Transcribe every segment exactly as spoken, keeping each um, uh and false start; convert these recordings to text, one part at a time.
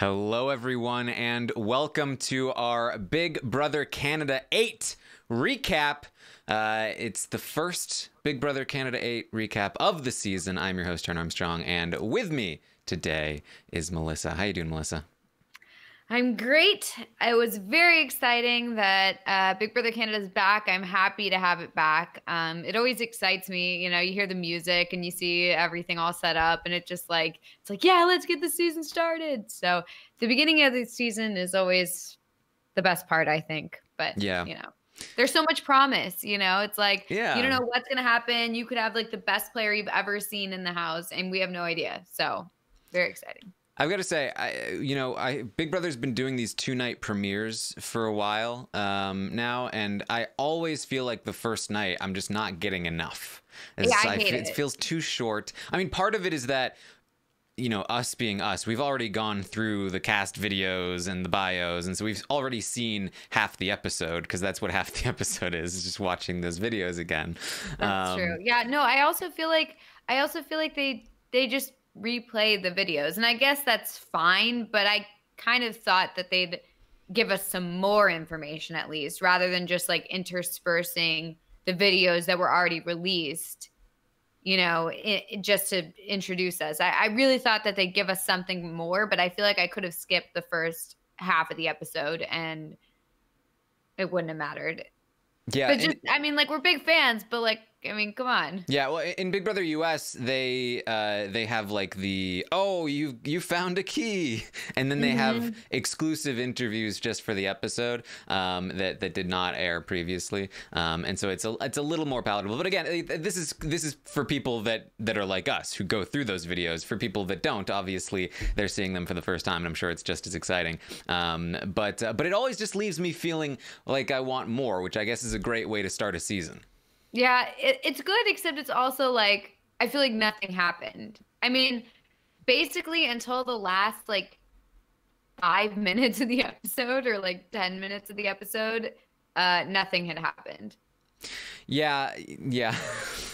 Hello, everyone, and welcome to our Big Brother Canada eight recap. Uh, it's the first Big Brother Canada eight recap of the season. I'm your host, Turner Armstrong, and with me today is Melissa. How you doing, Melissa? I'm great. It was very exciting that uh, Big Brother Canada's back. I'm happy to have it back. Um, it always excites me. You know, you hear the music and you see everything all set up, and it just like, it's like, yeah, let's get the season started. So the beginning of the season is always the best part, I think. But, yeah, you know, there's so much promise, you know, it's like, yeah, you don't know what's going to happen. You could have like the best player you've ever seen in the house, and we have no idea. So very exciting. I've got to say, I, you know, I, Big Brother's been doing these two-night premieres for a while um, now, and I always feel like the first night I'm just not getting enough. It's, yeah, I hate I, it. It feels too short. I mean, part of it is that, you know, us being us, we've already gone through the cast videos and the bios, and so we've already seen half the episode, because that's what half the episode is, is just watching those videos again. That's um, true. Yeah, no, I also feel like, I also feel like they, they just replay the videos, and I guess that's fine, but I kind of thought that they'd give us some more information at least, rather than just like interspersing the videos that were already released, you know, it, it just to introduce us. I, I really thought that they'd give us something more, but I feel like I could have skipped the first half of the episode and it wouldn't have mattered. Yeah, but just, and, I mean, like, we're big fans, but like, I mean, come on. Yeah, well, in Big Brother U S, they uh, they have like the, oh, you you found a key, and then they mm-hmm. have exclusive interviews just for the episode um, that that did not air previously, um, and so it's a it's a little more palatable. But again, this is this is for people that that are like us who go through those videos. For people that don't, obviously, they're seeing them for the first time, and I'm sure it's just as exciting. Um, but uh, but it always just leaves me feeling like I want more, which I guess is a great way to start a season. Yeah, it, it's good, except it's also like, I feel like nothing happened. I mean, basically until the last like five minutes of the episode or like ten minutes of the episode, uh, nothing had happened. Yeah, yeah.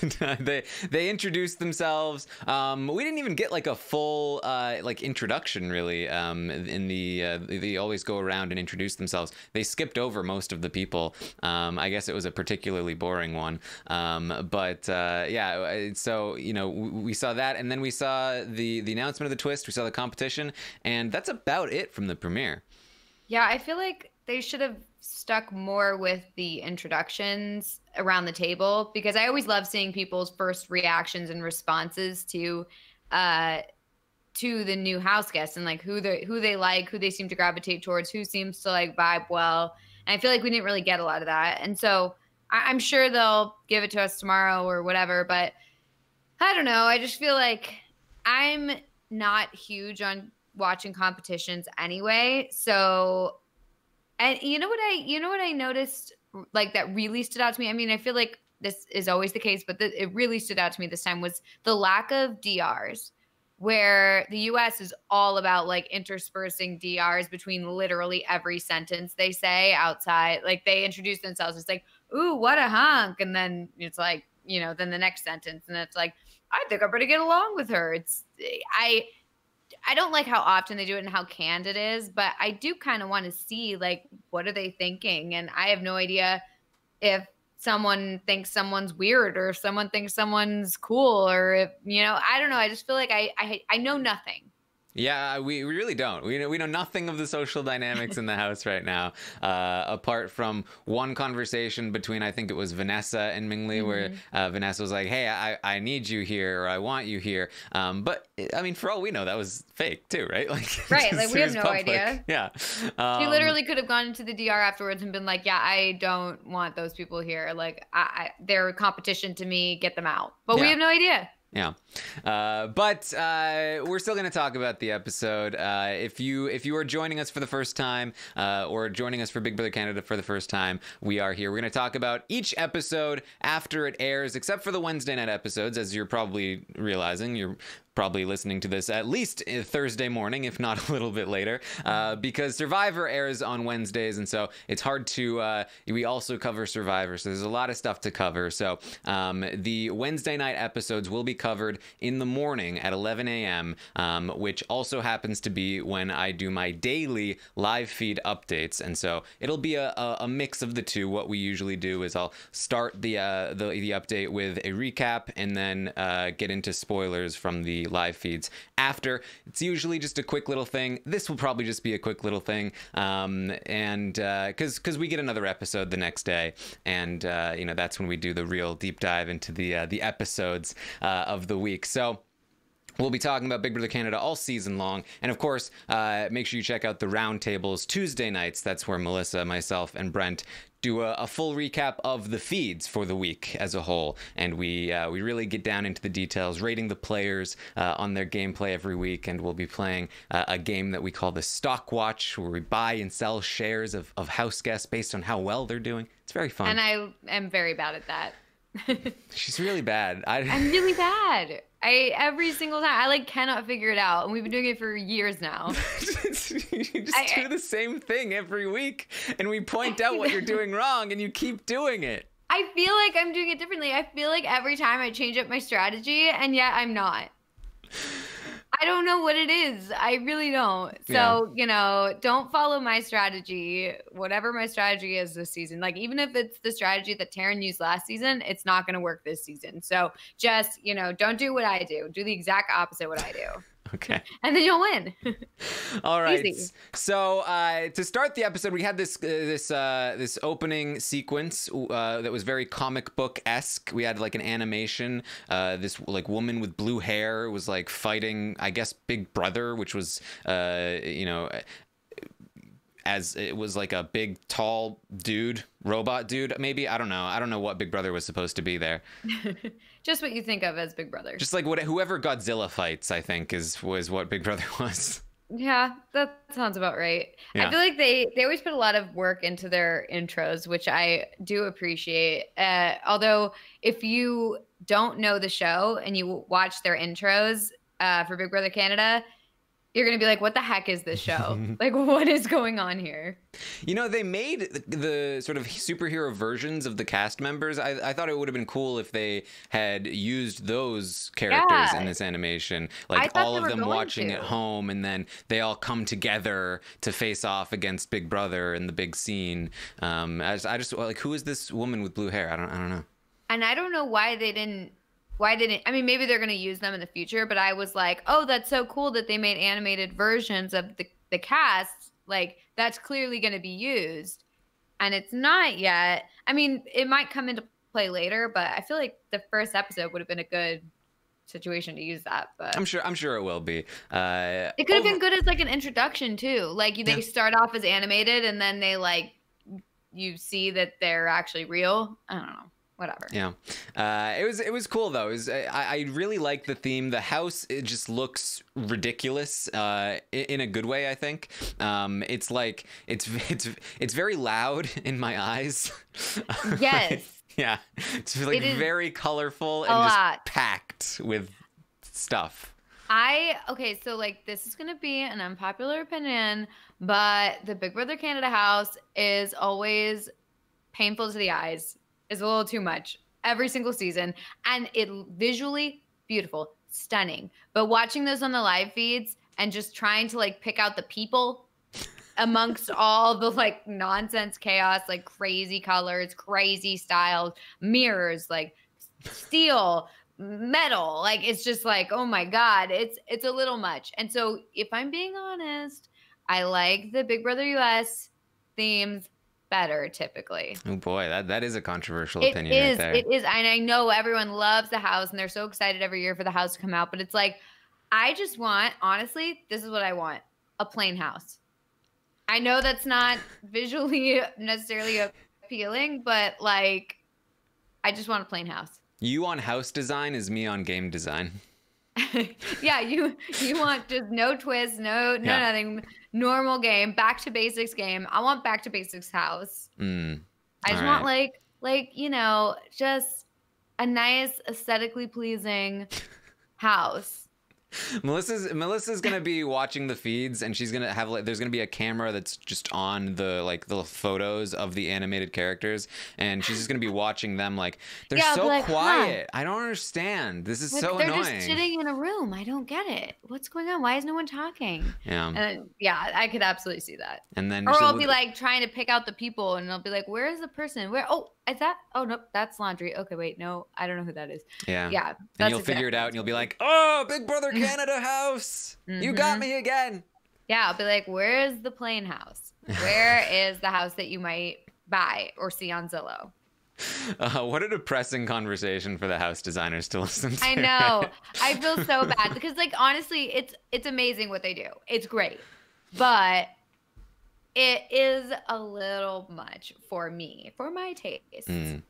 they they introduced themselves. Um, we didn't even get like a full uh, like introduction really. Um, in the uh, they always go around and introduce themselves. They skipped over most of the people. Um, I guess it was a particularly boring one. Um, but uh, yeah, so you know we, we saw that, and then we saw the the announcement of the twist. We saw the competition, and that's about it from the premiere. Yeah, I feel like they should have stuck more with the introductions around the table, because I always love seeing people's first reactions and responses to uh, to the new house guests, and like who they who they like, who they seem to gravitate towards, who seems to like vibe well. And I feel like we didn't really get a lot of that. And so I I'm sure they'll give it to us tomorrow or whatever. But I don't know. I just feel like I'm not huge on watching competitions anyway. So. And you know what I, you know what I noticed, like that really stood out to me. I mean, I feel like this is always the case, but the, it really stood out to me this time was the lack of D Rs, where the U S is all about like interspersing D Rs between literally every sentence they say outside. Like they introduce themselves. It's like, ooh, what a hunk. And then it's like, you know, then the next sentence, and it's like, I think I better get along with her. It's I. I don't like how often they do it and how canned it is, but I do kind of want to see, like, what are they thinking? And I have no idea if someone thinks someone's weird or if someone thinks someone's cool or if, you know, I don't know. I just feel like I I, I know nothing. Yeah, we, we really don't. We know, we know nothing of the social dynamics in the house right now, uh, apart from one conversation between, I think it was Vanessa and Ming-Li, mm-hmm. where uh, Vanessa was like, hey, I, I need you here, or I want you here. Um, but, I mean, for all we know, that was fake too, right? Like, right, like we have no public idea. Yeah. Um, she literally could have gone into the D R afterwards and been like, yeah, I don't want those people here. Like, I, I, they're a competition to me, get them out. But yeah. We have no idea. Yeah, uh, but uh, we're still going to talk about the episode. Uh, if you if you are joining us for the first time, uh, or joining us for Big Brother Canada for the first time, we are here. We're going to talk about each episode after it airs, except for the Wednesday night episodes, as you're probably realizing. You're probably listening to this at least Thursday morning, if not a little bit later, uh, because Survivor airs on Wednesdays, and so it's hard to, uh, we also cover Survivor, so there's a lot of stuff to cover. So um, the Wednesday night episodes will be covered in the morning at eleven a m, um, which also happens to be when I do my daily live feed updates, and so it'll be a, a, a mix of the two. What we usually do is I'll start the, uh, the, the update with a recap and then uh, get into spoilers from the live feeds after. It's usually just a quick little thing. This will probably just be a quick little thing, um and uh because because we get another episode the next day, and uh you know, that's when we do the real deep dive into the uh, the episodes uh, of the week. So we'll be talking about Big Brother Canada all season long. And of course, uh, make sure you check out the roundtables Tuesday nights. That's where Melissa, myself, and Brent do a, a full recap of the feeds for the week as a whole. And we uh, we really get down into the details, rating the players uh, on their gameplay every week. And we'll be playing uh, a game that we call the Stock Watch, where we buy and sell shares of, of house guests based on how well they're doing. It's very fun. And I am very bad at that. She's really bad. I... I'm really bad. I every single time I like cannot figure it out, and we've been doing it for years now. You just I, do the same thing every week, and we point out what you're doing wrong, and you keep doing it. I feel like I'm doing it differently. I feel like every time I change up my strategy, and yet I'm not. I don't know what it is. I really don't. So, yeah. You know, don't follow my strategy, whatever my strategy is this season. Like, even if it's the strategy that Taryn used last season, it's not going to work this season. So just, you know, don't do what I do. Do the exact opposite of what I do. Okay. And then you'll win. All right. Easy. So uh, to start the episode, we had this uh, this uh, this opening sequence uh, that was very comic book esque. We had like an animation. Uh, this like woman with blue hair was like fighting, I guess, Big Brother, which was uh, you know, as it was like a big tall dude, robot dude, maybe. I don't know. I don't know what Big Brother was supposed to be there. Just what you think of as Big Brother. Just like what, whoever Godzilla fights, I think, is was what Big Brother was. Yeah, that sounds about right. Yeah. I feel like they, they always put a lot of work into their intros, which I do appreciate. Uh, although if you don't know the show and you watch their intros uh, for Big Brother Canada, you're going to be like, what the heck is this show? Like, what is going on here? You know, they made the, the sort of superhero versions of the cast members. I, I thought it would have been cool if they had used those characters yeah. in this animation. Like, all of them watching to. at home, and then they all come together to face off against Big Brother in the big scene. Um, I just, I just like, who is this woman with blue hair? I don't, I don't know. And I don't know why they didn't. Why didn't I mean, maybe they're going to use them in the future, but I was like, oh, that's so cool that they made animated versions of the, the cast. Like, that's clearly going to be used. And it's not yet. I mean, it might come into play later, but I feel like the first episode would have been a good situation to use that. But I'm sure I'm sure it will be. Uh, it could have been good as like an introduction, too. Like, they yeah. start off as animated, and then they like you see that they're actually real. I don't know. Whatever. Yeah, uh, it was it was cool though. It was, I, I really like the theme. The house, it just looks ridiculous uh, in a good way. I think um, it's like it's it's it's very loud in my eyes. Yes. Like, yeah, it's like it very colorful and just lot. packed with stuff. I okay, so like this is gonna be an unpopular opinion, but the Big Brother Canada house is always painful to the eyes. Is a little too much every single season, and it visually beautiful, stunning, but watching those on the live feeds and just trying to like pick out the people amongst all the like nonsense chaos, like crazy colors, crazy styles, mirrors, like steel, metal, like it's just like, oh my god, it's it's a little much. And so if I'm being honest, I like the Big Brother U S themes better typically. Oh boy, that that is a controversial it opinion is, right there. It is. And I know everyone loves the house and they're so excited every year for the house to come out, but it's like, I just want, honestly, this is what I want: a plain house. I know that's not visually necessarily appealing, but like, I just want a plain house. You on house design is me on game design. Yeah, you you want just no twists, no no yeah. nothing. Normal game, back to basics game. I want back to basics house. Mm. I just right. want like like, you know, just a nice aesthetically pleasing house. Melissa's Melissa's gonna be watching the feeds, and she's gonna have like there's gonna be a camera that's just on the like the photos of the animated characters, and she's just gonna be watching them. Like they're yeah, so like, quiet. Huh. I don't understand. This is like, so they're annoying. They're just sitting in a room. I don't get it. What's going on? Why is no one talking? Yeah. And, yeah, I could absolutely see that. And then, or I'll be like trying to pick out the people, and I'll be like, "Where is the person? Where? Oh, is that? Oh nope, that's laundry. Okay, wait, no, I don't know who that is." Yeah. Yeah. That's and you'll exactly figure it out, and you'll be like, "Oh, Big Brother Canada house, mm-hmm. you got me again." Yeah, I'll be like, where is the plane house? Where is the house that you might buy or see on Zillow? Uh, what a depressing conversation for the house designers to listen to. I know. Right? I feel so bad because, like, honestly, it's it's amazing what they do. It's great, but it is a little much for me, for my taste. Mm.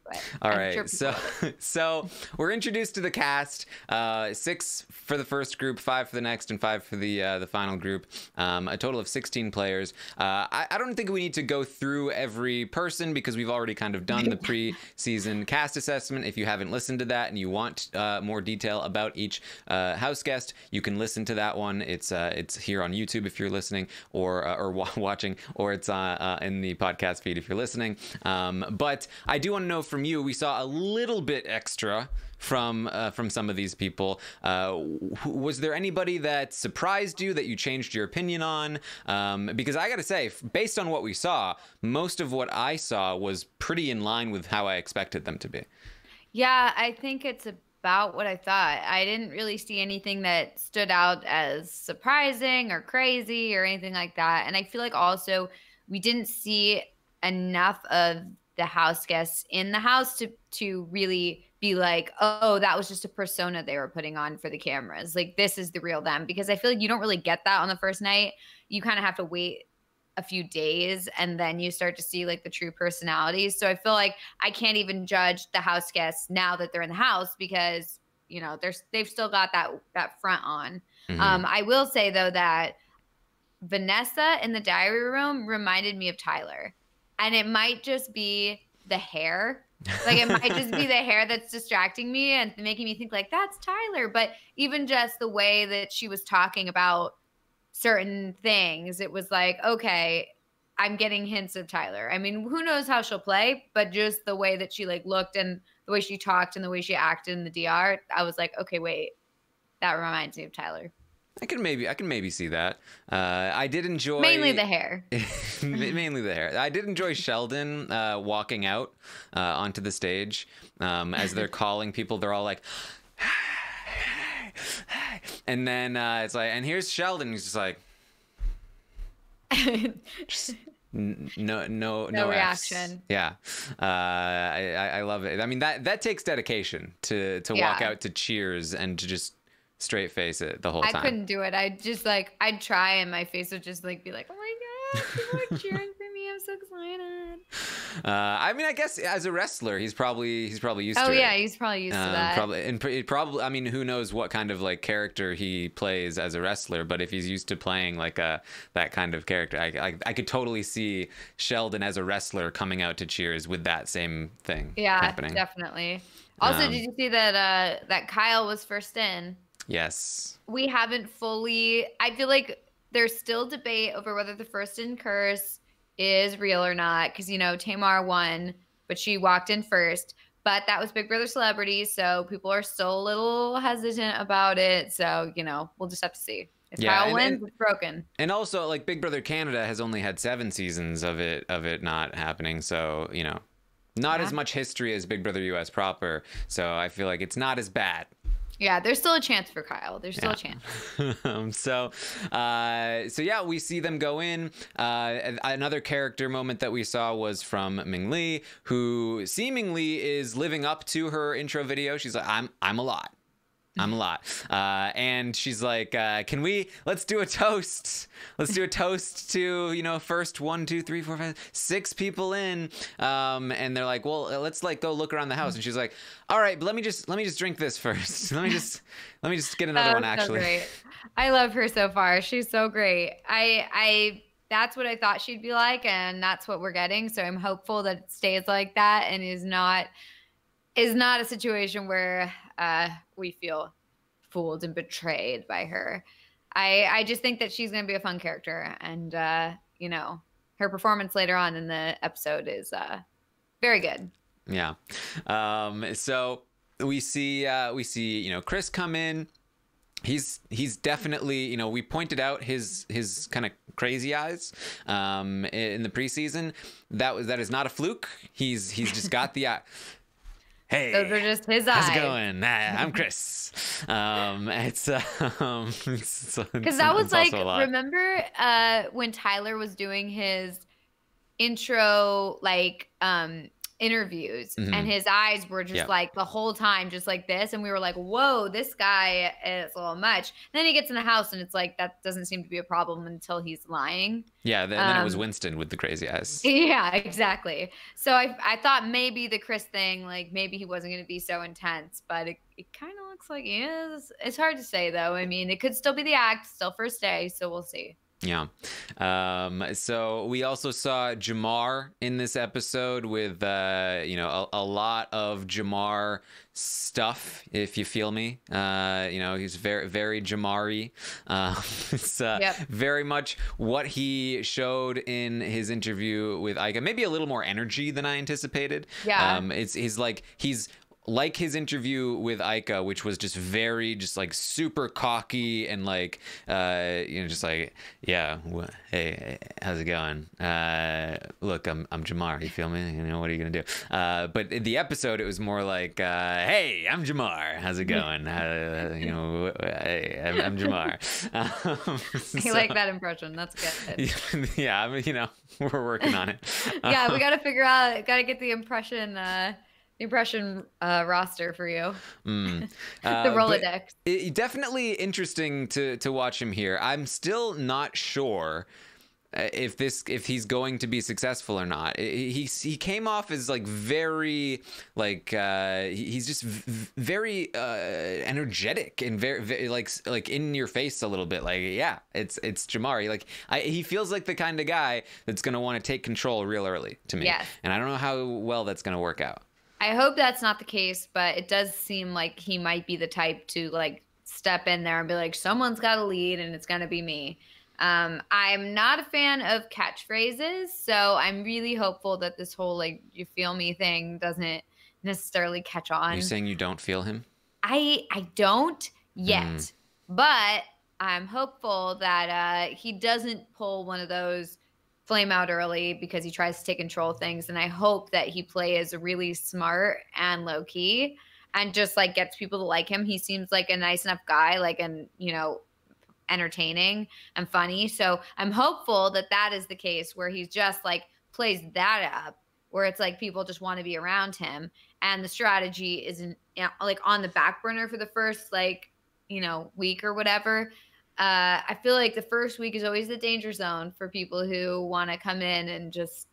All I'm right, sure so so we're introduced to the cast. Uh, six for the first group, five for the next, and five for the uh, the final group. Um, a total of sixteen players. Uh, I, I don't think we need to go through every person because we've already kind of done the pre-season cast assessment. If you haven't listened to that and you want uh, more detail about each uh, house guest, you can listen to that one. It's uh, it's here on YouTube if you're listening, or uh, or watching. Or it's uh, uh, in the podcast feed if you're listening. Um, but I do want to know from you, we saw a little bit extra from uh, from some of these people. Uh, was there anybody that surprised you, that you changed your opinion on? Um, because I got to say, based on what we saw, most of what I saw was pretty in line with how I expected them to be. Yeah, I think it's a about what I thought. I didn't really see anything that stood out as surprising or crazy or anything like that. And I feel like also we didn't see enough of the house guests in the house to to really be like, oh, that was just a persona they were putting on for the cameras. Like, this is the real them. Because I feel like you don't really get that on the first night. You kind of have to wait a few days and then you start to see like the true personalities. So I feel like I can't even judge the house guests now that they're in the house because, you know, they're, they've still got that, that front on. Mm-hmm. Um, I will say though that Vanessa in the diary room reminded me of Tyler, and it might just be the hair. Like it might just be the hair that's distracting me and making me think like that's Tyler. But even just the way that she was talking about certain things, it was like, okay, I'm getting hints of Tyler. I mean, who knows how she'll play, but just the way that she like looked and the way she talked and the way she acted in the D R, I was like, okay, wait, that reminds me of Tyler. I can maybe I can maybe see that. Uh, I did enjoy mainly the hair. mainly the hair. I did enjoy Sheldon uh, walking out uh, onto the stage um, as they're calling people. They're all like. And then uh, it's like, and here's Sheldon. He's just like, just n no, no, no, no reaction. Yeah, uh, I, I love it. I mean, that that takes dedication to to yeah. walk out to cheers and to just straight face it the whole time. I couldn't do it. I just like, I'd try, and my face would just like be like, oh my god, people are cheering for me. I'm so excited. Uh, I mean, I guess as a wrestler, he's probably he's probably used oh, to it. Oh yeah, he's probably used um, to that. Probably, and it probably. I mean, who knows what kind of like character he plays as a wrestler? But if he's used to playing like a that kind of character, I, I I could totally see Sheldon as a wrestler coming out to cheers with that same thing. Yeah, happening. Definitely. Also, um, did you see that uh, that Kyle was first in? Yes. We haven't fully. I feel like there's still debate over whether the first in curse is real or not, because you know Tamar won, but she walked in first. But that was Big Brother Celebrity, so people are still a little hesitant about it. So you know, we'll just have to see. If yeah, Kyle and, wins, and, it's broken. And also, like Big Brother Canada has only had seven seasons of it of it not happening. So you know, not yeah. as much history as Big Brother U S proper. So I feel like it's not as bad. Yeah, there's still a chance for Kyle. There's still yeah. a chance. um, so, uh, so yeah, we see them go in. Uh, another character moment that we saw was from Ming-Li, who seemingly is living up to her intro video. She's like, "I'm, I'm a lot. I'm a lot." Uh, and she's like, uh, "Can we? Let's do a toast. Let's do a toast to you know first one, two, three, four, five, six people in." Um, and they're like, "Well, let's like go look around the house." And she's like, "All right, but let me just let me just drink this first. Let me just let me just get another one." Actually, so great. I love her so far. She's so great. I I that's what I thought she'd be like, and that's what we're getting. So I'm hopeful that it stays like that and is not is not a situation where. Uh, we feel fooled and betrayed by her. I, I just think that she's going to be a fun character. And, uh, you know, her performance later on in the episode is uh, very good. Yeah. Um, so we see, uh, we see, you know, Chris come in. He's he's definitely, you know, we pointed out his his kind of crazy eyes um, in the preseason. That was that is not a fluke. He's he's just got the eye. Hey, those are just his eyes. How's it going? I'm Chris. Um, it's because um, that was like, remember uh, when Tyler was doing his intro, like um, interviews, mm-hmm. and his eyes were just yeah. like the whole time, just like this, and we were like, "Whoa, this guy is a little much." And then he gets in the house, and it's like that doesn't seem to be a problem until he's lying. Yeah, then, um, then it was Winston with the crazy eyes. Yeah, exactly. So I, I thought maybe the Chris thing, like maybe he wasn't going to be so intense, but it, it kind of looks like he is. It's hard to say though. I mean, it could still be the act, still first day, so we'll see. Yeah. Um, so we also saw Jamar in this episode with, uh, you know, a, a lot of Jamar stuff, if you feel me. Uh, you know, he's very, very Jamar-y. Uh, it's uh, yep. very much what he showed in his interview with Ika. Maybe a little more energy than I anticipated. Yeah. Um, it's he's like he's. Like his interview with Ika, which was just very, just like super cocky and like, uh, you know, just like, yeah, hey, how's it going? Uh, look, I'm I'm Jamar. You feel me? You know, what are you gonna do? Uh, but in the episode, it was more like, uh, hey, I'm Jamar. How's it going? Uh, you know, hey, I'm, I'm Jamar. Um, so, I like that impression. That's good. Yeah, I mean, you know, we're working on it. Yeah, um, we gotta figure out, gotta get the impression. Uh, Impression uh, roster for you, mm. uh, the Rolodex. It, definitely interesting to to watch him here. I'm still not sure if this if he's going to be successful or not. He he came off as like very like uh, he's just v very uh, energetic and very, very like like in your face a little bit. Like yeah, it's it's Jamar. Like I, he feels like the kind of guy that's gonna want to take control real early to me. Yes. And I don't know how well that's gonna work out. I hope that's not the case, but it does seem like he might be the type to like step in there and be like, someone's got to lead and it's going to be me. Um, I'm not a fan of catchphrases, so I'm really hopeful that this whole like you feel me thing doesn't necessarily catch on. Are you saying you don't feel him? I, I don't yet, mm. but I'm hopeful that uh, he doesn't pull one of those flame out early because he tries to take control of things. And I hope that he plays really smart and low key and just like gets people to like him. He seems like a nice enough guy, like, and you know, entertaining and funny. So I'm hopeful that that is the case where he's just like plays that up where it's like people just want to be around him. And the strategy isn't you know, like on the back burner for the first like, you know, week or whatever. Uh, I feel like the first week is always the danger zone for people who want to come in and just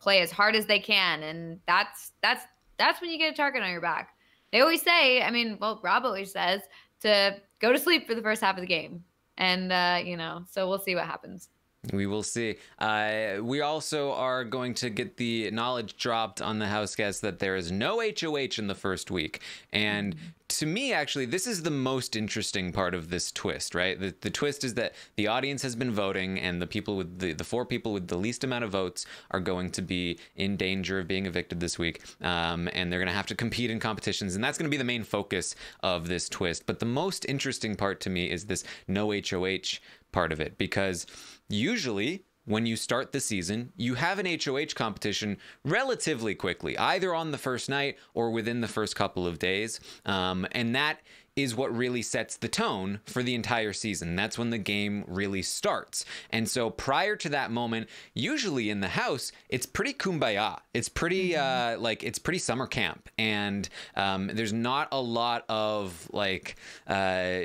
play as hard as they can. And that's that's that's when you get a target on your back. They always say, I mean, well, Rob always says to go to sleep for the first half of the game. And, uh, you know, so we'll see what happens. We will see. Uh, we also are going to get the knowledge dropped on the house guests that there is no H O H in the first week. And mm-hmm. to me, actually, this is the most interesting part of this twist, right? The, the twist is that the audience has been voting and the people with the, the four people with the least amount of votes are going to be in danger of being evicted this week. Um, and they're going to have to compete in competitions. And that's going to be the main focus of this twist. But the most interesting part to me is this no H O H part of it, because usually when you start the season, you have an H O H competition relatively quickly, either on the first night or within the first couple of days. Um, and that is what really sets the tone for the entire season. That's when the game really starts. And so prior to that moment, usually in the house, it's pretty kumbaya. It's pretty mm-hmm. uh, like it's pretty summer camp. And um, there's not a lot of like, uh,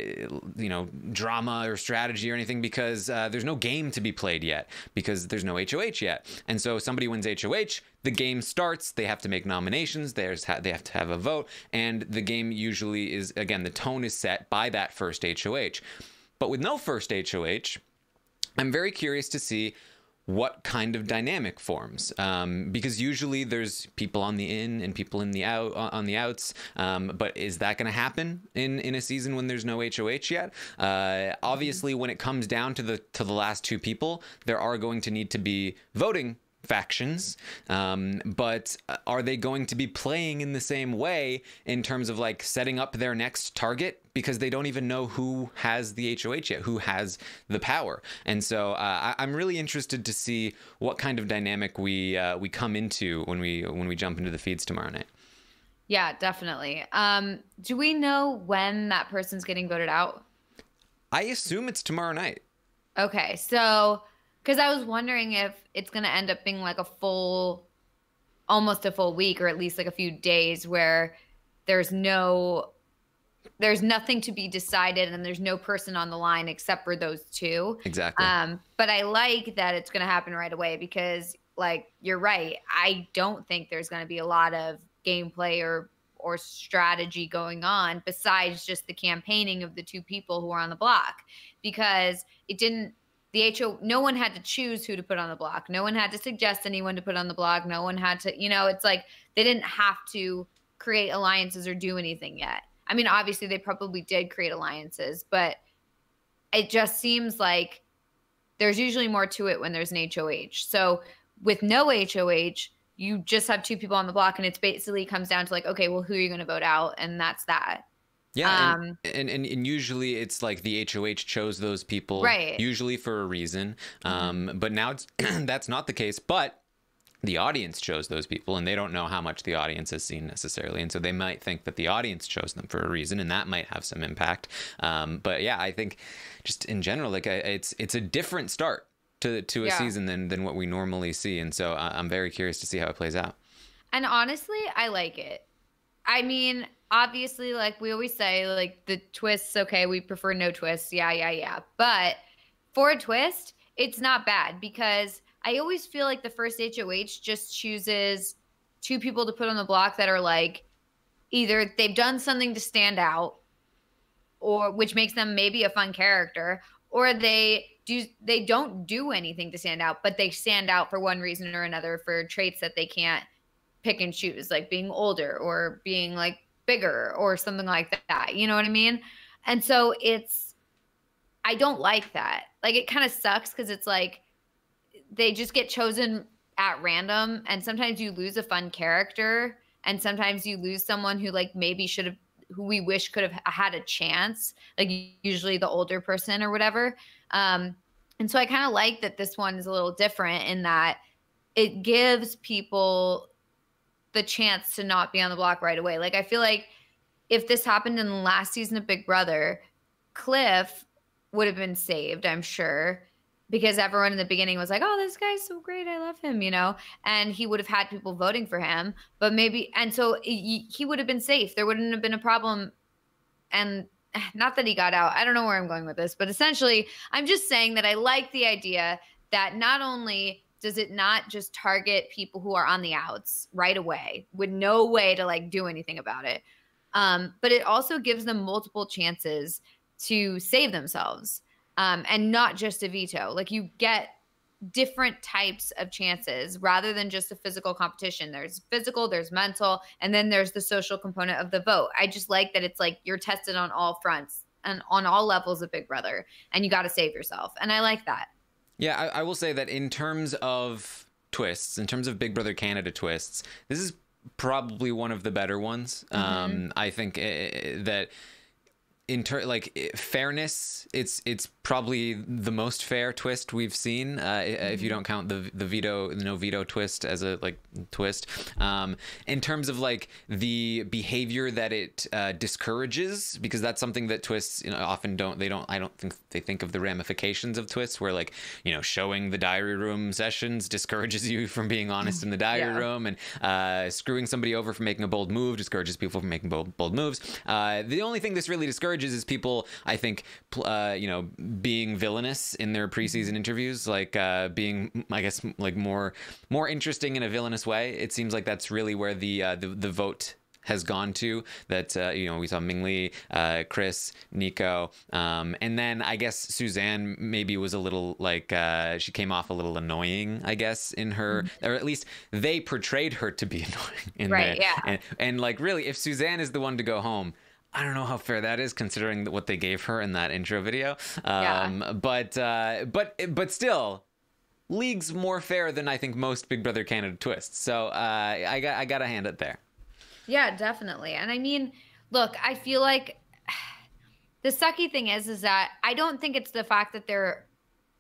you know, drama or strategy or anything because uh, there's no game to be played yet because there's no H O H yet. And so somebody wins H O H, the game starts, they have to make nominations, there's ha they have to have a vote, and the game usually is, again, the tone is set by that first H O H. But with no first H O H, I'm very curious to see what kind of dynamic forms, um, because usually there's people on the in and people in the out on the outs. Um, but is that going to happen in in a season when there's no H O H yet? Uh, obviously, when it comes down to the to the last two people, there are going to need to be voting factions, um, but are they going to be playing in the same way in terms of like setting up their next target? Because they don't even know who has the H O H yet, who has the power. And so uh, I, I'm really interested to see what kind of dynamic we uh, we come into when we when we jump into the feeds tomorrow night. Yeah, definitely. Um, do we know when that person's getting voted out? I assume it's tomorrow night. Okay, so because I was wondering if it's going to end up being like a full, almost a full week, or at least like a few days where there's no... there's nothing to be decided and there's no person on the line except for those two. Exactly. Um, but I like that it's going to happen right away because, like, you're right. I don't think there's going to be a lot of gameplay or or strategy going on besides just the campaigning of the two people who are on the block, because it didn't – the H O – no one had to choose who to put on the block. No one had to suggest anyone to put on the block. No one had to – you know, it's like they didn't have to create alliances or do anything yet. I mean, obviously, they probably did create alliances, but it just seems like there's usually more to it when there's an H O H. So with no H O H, you just have two people on the block, and it's basically comes down to like, okay, well, who are you going to vote out? And that's that. Yeah, um, and, and, and usually it's like the H O H chose those people, right? Usually for a reason. Mm-hmm. Um, but now it's that's not the case, but the audience chose those people, and they don't know how much the audience has seen necessarily. And so they might think that the audience chose them for a reason, and that might have some impact. Um, but yeah, I think just in general, like it's, it's a different start to, to a yeah. season than, than what we normally see. And so I'm very curious to see how it plays out. And honestly, I like it. I mean, obviously, like we always say, like the twists, okay, we prefer no twists. Yeah, yeah, yeah. But for a twist, it's not bad because I always feel like the first H O H just chooses two people to put on the block that are like either they've done something to stand out, or which makes them maybe a fun character, or they do they don't do anything to stand out, but they stand out for one reason or another for traits that they can't pick and choose, like being older or being like bigger or something like that. You know what I mean? And so it's I don't like that. Like it kind of sucks because it's like they just get chosen at random, and sometimes you lose a fun character, and sometimes you lose someone who like maybe should have, who we wish could have had a chance, like usually the older person or whatever. Um, and so I kind of like that this one is a little different in that it gives people the chance to not be on the block right away. Like I feel like if this happened in the last season of Big Brother, Cliff would have been saved, I'm sure, because everyone in the beginning was like, oh, this guy's so great, I love him, you know? And he would have had people voting for him, but maybe, and so he would have been safe. There wouldn't have been a problem. And not that he got out. I don't know where I'm going with this, but essentially I'm just saying that I like the idea that not only does it not just target people who are on the outs right away with no way to like do anything about it, um, but it also gives them multiple chances to save themselves. Um, and not just a veto. Like you get different types of chances rather than just a physical competition. There's physical, there's mental, and then there's the social component of the vote. I just like that it's like you're tested on all fronts and on all levels of Big Brother, and you got to save yourself. And I like that. Yeah, I, I will say that in terms of twists, in terms of Big Brother Canada twists, this is probably one of the better ones. Mm-hmm. Um, I think uh, that... in ter like fairness, it's it's probably the most fair twist we've seen. Uh, mm-hmm. If you don't count the the veto, the no veto twist as a like twist, um, in terms of like the behavior that it uh, discourages, because that's something that twists you know, often don't. They don't. I don't think they think of the ramifications of twists, where like you know showing the diary room sessions discourages you from being honest in the diary yeah. room, and uh, screwing somebody over for making a bold move discourages people from making bold bold moves. Uh, the only thing this really discourages is people, I think, uh, you know, being villainous in their preseason interviews, like uh, being, I guess, like more more interesting in a villainous way. It seems like that's really where the uh, the, the vote has gone to. That uh, you know, we saw Ming-Li, uh, Chris, Nico, um, and then I guess Suzanne maybe was a little like uh, she came off a little annoying, I guess, in her, or at least they portrayed her to be annoying. In right. There. Yeah. And, and like really, if Suzanne is the one to go home, I don't know how fair that is considering what they gave her in that intro video. Um, yeah. But uh, but but still. League's more fair than I think most Big Brother Canada twists. So uh, I got I got to hand it there. Yeah, definitely. And I mean, look, I feel like the sucky thing is, is that I don't think it's the fact that they're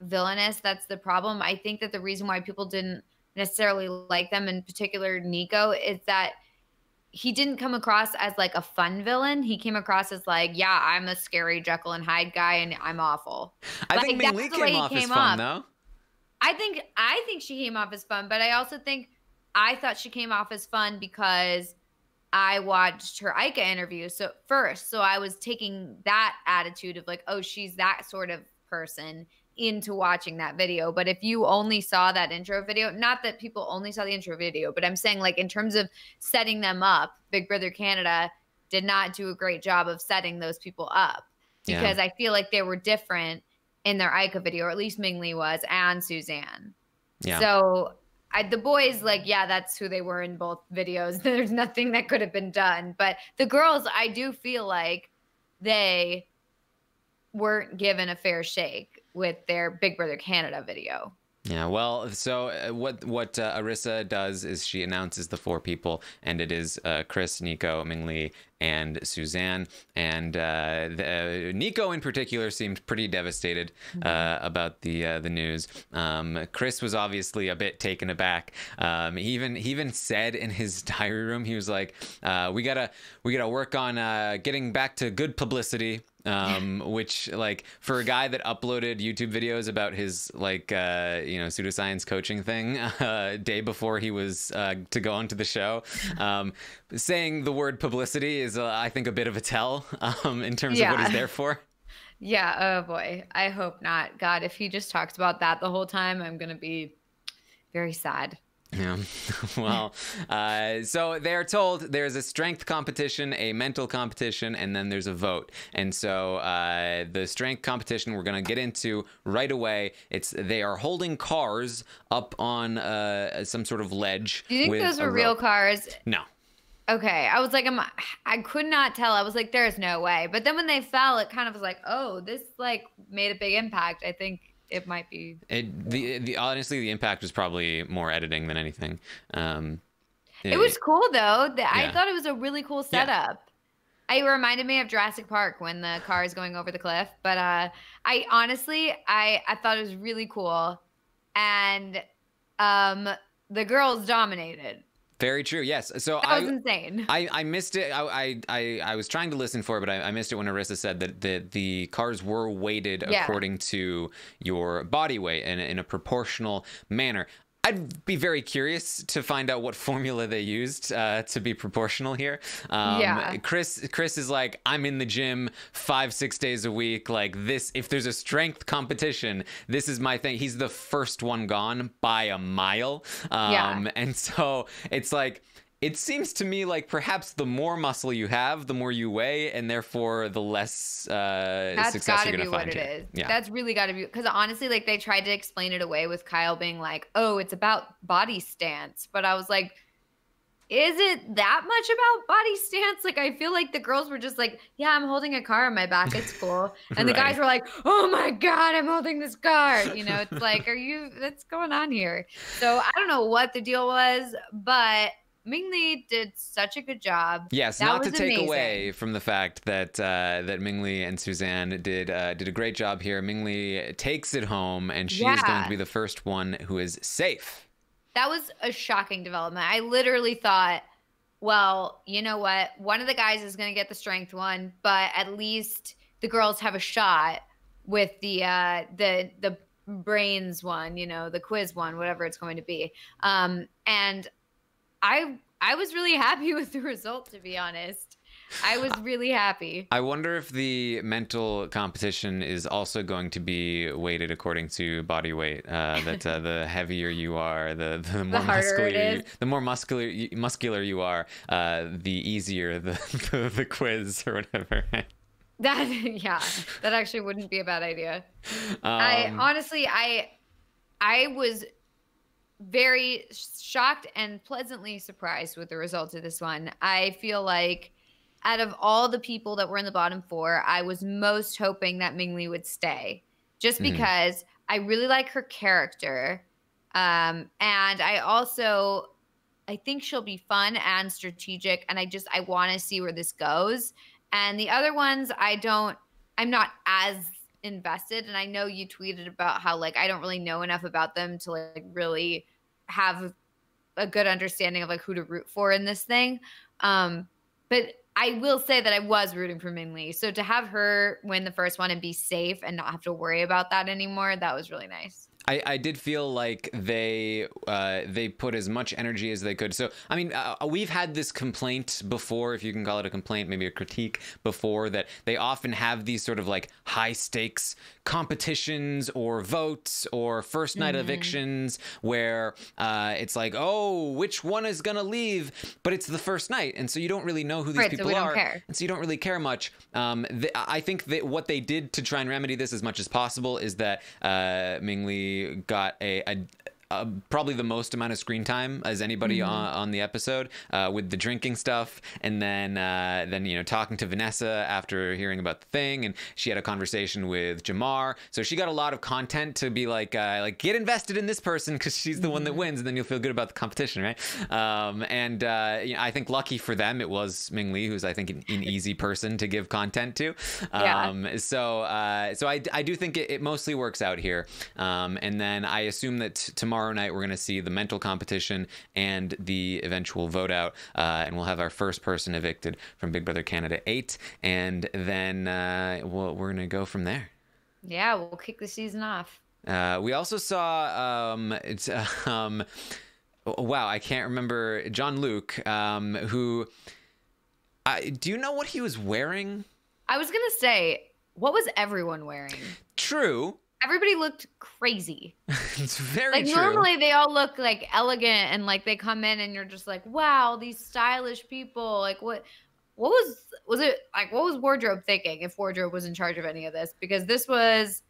villainous that's the problem. I think that the reason why people didn't necessarily like them, in particular Nico, is that he didn't come across as like a fun villain. He came across as like, yeah, I'm a scary Jekyll and Hyde guy and I'm awful. I like, think Ming-Li came off came as fun, up. though. I think I think she came off as fun, but I also think I thought she came off as fun because I watched her Ika interview so first. So I was taking that attitude of like, oh, she's that sort of person into watching that video. But if you only saw that intro video, not that people only saw the intro video, but I'm saying like in terms of setting them up, Big Brother Canada did not do a great job of setting those people up because yeah. I feel like they were different in their Ika video, or at least Ming-Li was, and Suzanne. Yeah. So I, the boys, like, yeah, that's who they were in both videos. There's nothing that could have been done. But the girls, I do feel like they weren't given a fair shake with their Big Brother Canada video. Yeah, well, so what what uh, Arisa does is she announces the four people, and it is uh, Chris, Nico, Ming-Li, and Suzanne. And uh, the, uh, Nico in particular seemed pretty devastated uh, about the uh, the news. Um, Chris was obviously a bit taken aback. Um, he even he even said in his diary room, he was like, uh, "We gotta we gotta work on uh, getting back to good publicity." Um, which, like, for a guy that uploaded YouTube videos about his, like, uh, you know, pseudoscience coaching thing uh, day before he was uh, to go onto the show, um, saying the word publicity is, uh, I think, a bit of a tell um, in terms yeah. of what he's there for. Yeah. Oh, boy. I hope not. God, if he just talks about that the whole time, I'm going to be very sad. Yeah. Well, uh, so they're told there's a strength competition, a mental competition, and then there's a vote. And so uh, the strength competition we're going to get into right away. It's they are holding cars up on uh, some sort of ledge. Do you think those were real cars? No. Okay. I was like, I'm, I could not tell. I was like, there's no way. But then when they fell, it kind of was like, oh, this like made a big impact, I think. It might be. It, the the honestly, the impact was probably more editing than anything. Um, it, it was cool though. The, yeah. I thought it was a really cool setup. Yeah. It reminded me of Jurassic Park when the car is going over the cliff. But uh, I honestly, I I thought it was really cool, and um, the girls dominated. Very true. Yes. So that was I, insane. I, I missed it. I, I I was trying to listen for it, but I, I missed it when Arisa said that the the cars were weighted yeah. according to your body weight and in a proportional manner. I'd be very curious to find out what formula they used uh, to be proportional here. Um, yeah. Chris, Chris is like, I'm in the gym five, six days a week. Like this, if there's a strength competition, this is my thing. He's the first one gone by a mile. Um, yeah. And so it's like, it seems to me like perhaps the more muscle you have, the more you weigh, and therefore the less uh, That's success you're gonna find. That's gotta be what it is. Yeah. That's really gotta be, because honestly, like they tried to explain it away with Kyle being like, "Oh, it's about body stance," but I was like, "Is it that much about body stance?" Like I feel like the girls were just like, "Yeah, I'm holding a car on my back. It's cool," and right. the guys were like, "Oh my god, I'm holding this car." You know, it's like, "Are you? What's going on here?" So I don't know what the deal was, but Ming-Li did such a good job. Yes, not to take away from the fact that uh, that Ming-Li and Suzanne did uh, did a great job here. Ming-Li takes it home, and she is going to be the first one who is safe. That was a shocking development. I literally thought, well, you know what? One of the guys is going to get the strength one, but at least the girls have a shot with the uh, the the brains one, you know, the quiz one, whatever it's going to be, um, and. I I was really happy with the result, to be honest. I was really happy. I wonder if the mental competition is also going to be weighted according to body weight. Uh, that uh, the heavier you are, the, the more the muscular, you, the more muscular muscular you are, uh, the easier the, the the quiz or whatever. That yeah, that actually wouldn't be a bad idea. Um, I honestly, I I was very shocked and pleasantly surprised with the results of this one. I feel like out of all the people that were in the bottom four, I was most hoping that Ming-Li would stay just because mm. I really like her character. Um, and I also, I think she'll be fun and strategic. And I just, I want to see where this goes. And the other ones, I don't, I'm not as invested. And I know you tweeted about how, like, I don't really know enough about them to, like, really have a good understanding of, like, who to root for in this thing. Um, but I will say that I was rooting for Ming-Li. So to have her win the first one and be safe and not have to worry about that anymore, that was really nice. I, I did feel like they uh, they put as much energy as they could. So, I mean, uh, we've had this complaint before, if you can call it a complaint, maybe a critique before, that they often have these sort of like high stakes competitions or votes or first night mm-hmm. evictions where uh, it's like, oh, which one is going to leave? But it's the first night. And so you don't really know who these right, people so we don't are. Care. And so you don't really care much. Um, they, I think that what they did to try and remedy this as much as possible is that uh, Ming-Li got a, a, a probably the most amount of screen time as anybody mm-hmm. on, on the episode uh, with the drinking stuff, and then uh, then you know talking to Vanessa after hearing about the thing, and she had a conversation with Jamar, so she got a lot of content to be like uh, like get invested in this person because she's the mm-hmm. one that wins, and then you'll feel good about the competition, right? Um, and uh, you know, I think lucky for them it was Ming-Li, who's I think an, an easy person to give content to. Um, yeah. So uh, so I, I do think it, it mostly works out here. Um, and then I assume that tomorrow night we're going to see the mental competition and the eventual vote out, uh, and we'll have our first person evicted from Big Brother Canada eight, and then uh, we'll, we're going to go from there. Yeah, we'll kick the season off. Uh, we also saw um, it's uh, um, wow, I can't remember Jean-Luc, um, who uh, do you know what he was wearing? I was going to say, what was everyone wearing? True. Everybody looked crazy. It's very like, true. Normally they all look like elegant and like they come in and you're just like, wow, these stylish people. Like what, what was, was it like, what was wardrobe thinking if wardrobe was in charge of any of this? Because this was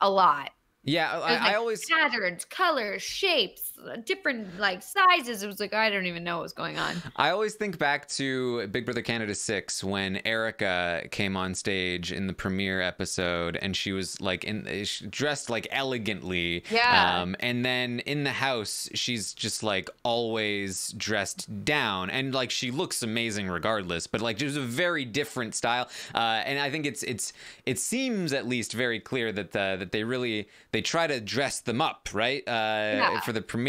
a lot. Yeah. I, like I always patterns, colors, shapes, different like sizes. It was like, I don't even know what was going on. I always think back to Big Brother Canada six when Erica came on stage in the premiere episode and she was like in she dressed like elegantly. Yeah. Um, and then in the house, she's just like always dressed down and like, she looks amazing regardless, but like there's a very different style. Uh, and I think it's, it's, it seems at least very clear that, the, that they really, they try to dress them up, right? Uh, yeah. For the premiere.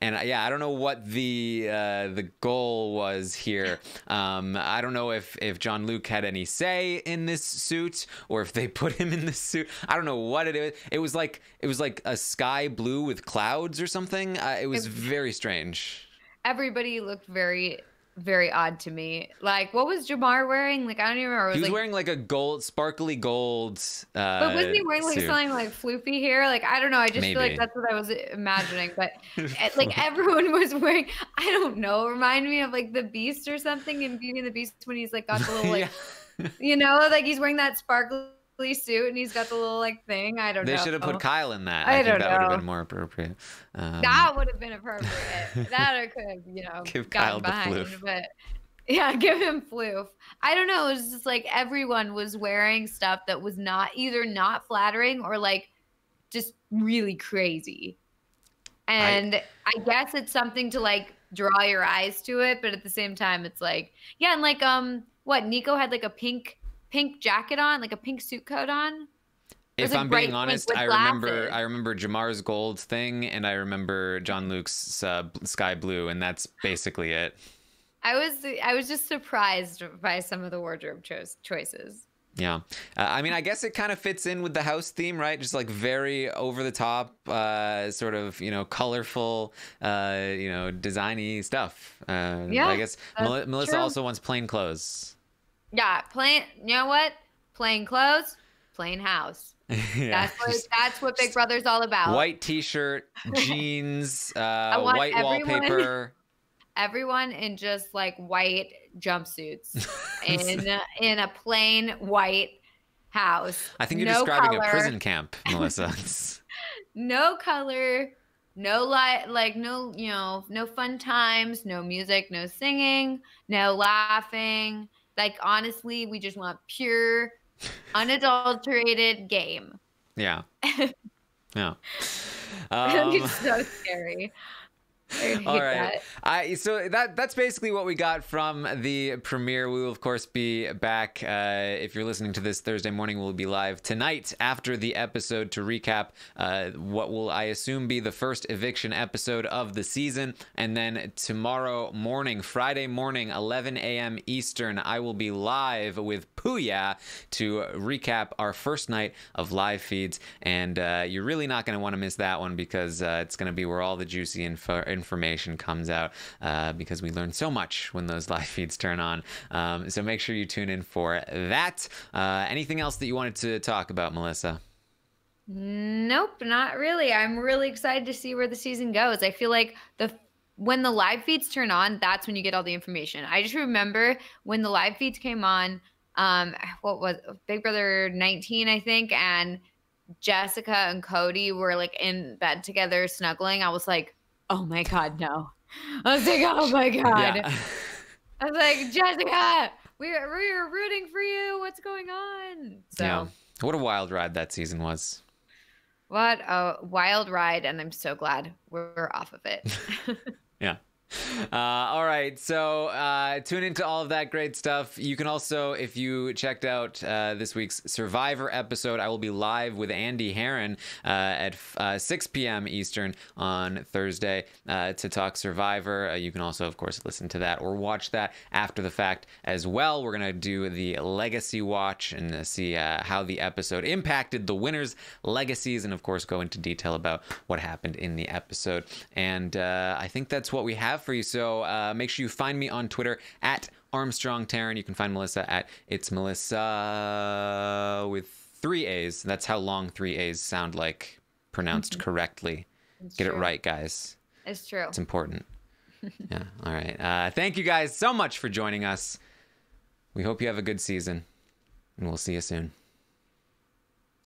And yeah, I don't know what the uh, the goal was here. Um, I don't know if, if Jean-Luc had any say in this suit or if they put him in this suit. I don't know what it is. It was like, it was like a sky blue with clouds or something. Uh, it was very strange. Everybody looked very... very odd to me. Like, what was Jamar wearing? Like, I don't even remember. Was he was like, wearing like a gold, sparkly gold. Uh, but wasn't he wearing like suit. something like floofy here? Like, I don't know. I just Maybe. feel like that's what I was imagining. But like everyone was wearing, I don't know. Remind me of like the Beast or something in Beauty and the Beast when he's like got the little like, yeah. you know, like he's wearing that sparkly suit and he's got the little like thing. I don't they know. They should have put Kyle in that. I, I don't think that know. would have been more appropriate. Um, that would have been appropriate. That I could have, you know, give Kyle the floof. But yeah, give him floof. I don't know. It was just like everyone was wearing stuff that was not either not flattering or like just really crazy. And I, I guess it's something to like draw your eyes to it, but at the same time, it's like yeah, and like um, what Nico had like a pink. pink jacket on, like a pink suit coat on. If I'm being honest, I remember I remember Jamar's gold thing and I remember Jean-Luc's uh, sky blue, and that's basically it. I was I was just surprised by some of the wardrobe cho choices. Yeah. Uh, I mean, I guess it kind of fits in with the house theme, right? Just like very over the top, uh, sort of, you know, colorful, uh, you know, designy stuff. Uh, yeah. I guess Mel Melissa true. also wants plain clothes. Yeah, plain. You know what? Plain clothes, plain house. Yeah. That's what, that's what Big Brother's all about. White T-shirt, jeans, uh, white everyone, wallpaper. Everyone in just like white jumpsuits in uh, in a plain white house. I think you're no describing color. A prison camp, Melissa. No color, no light, like no, you know, no fun times, no music, no singing, no laughing. Like honestly, we just want pure, unadulterated game. Yeah. Yeah. Um, it's so scary. All right. That. I so that that's basically what we got from the premiere. We will of course be back. Uh, if you're listening to this Thursday morning, we'll be live tonight after the episode to recap uh, what will I assume be the first eviction episode of the season. And then tomorrow morning, Friday morning, eleven A M Eastern, I will be live with Puya to recap our first night of live feeds. And uh, you're really not going to want to miss that one because uh, it's going to be where all the juicy info. information comes out uh, because we learn so much when those live feeds turn on. Um, so make sure you tune in for that. Uh, anything else that you wanted to talk about, Melissa? Nope, not really. I'm really excited to see where the season goes. I feel like the when the live feeds turn on, that's when you get all the information. I just remember when the live feeds came on, um, what was Big Brother nineteen, I think, and Jessica and Cody were like in bed together snuggling. I was like, oh my God, no. I was like, oh my God. Yeah. I was like, Jessica, we were, we were rooting for you. What's going on? So, yeah. What a wild ride that season was. What a wild ride. And I'm so glad we're off of it. Yeah. Uh, all right. So uh, tune into all of that great stuff. You can also, if you checked out uh, this week's Survivor episode, I will be live with Andy Herren uh, at uh, six P M Eastern on Thursday uh, to talk Survivor. Uh, you can also, of course, listen to that or watch that after the fact as well. We're going to do the legacy watch and uh, see uh, how the episode impacted the winners' legacies and, of course, go into detail about what happened in the episode. And uh, I think that's what we have for you. So uh, make sure you find me on Twitter at Armstrong Taryn. You can find Melissa at It's Melissa with three A's. That's how long three A's sound like pronounced mm-hmm. correctly. It's Get true. It right, guys. It's true. It's important. Yeah. All right. Uh, thank you guys so much for joining us. We hope you have a good season and we'll see you soon.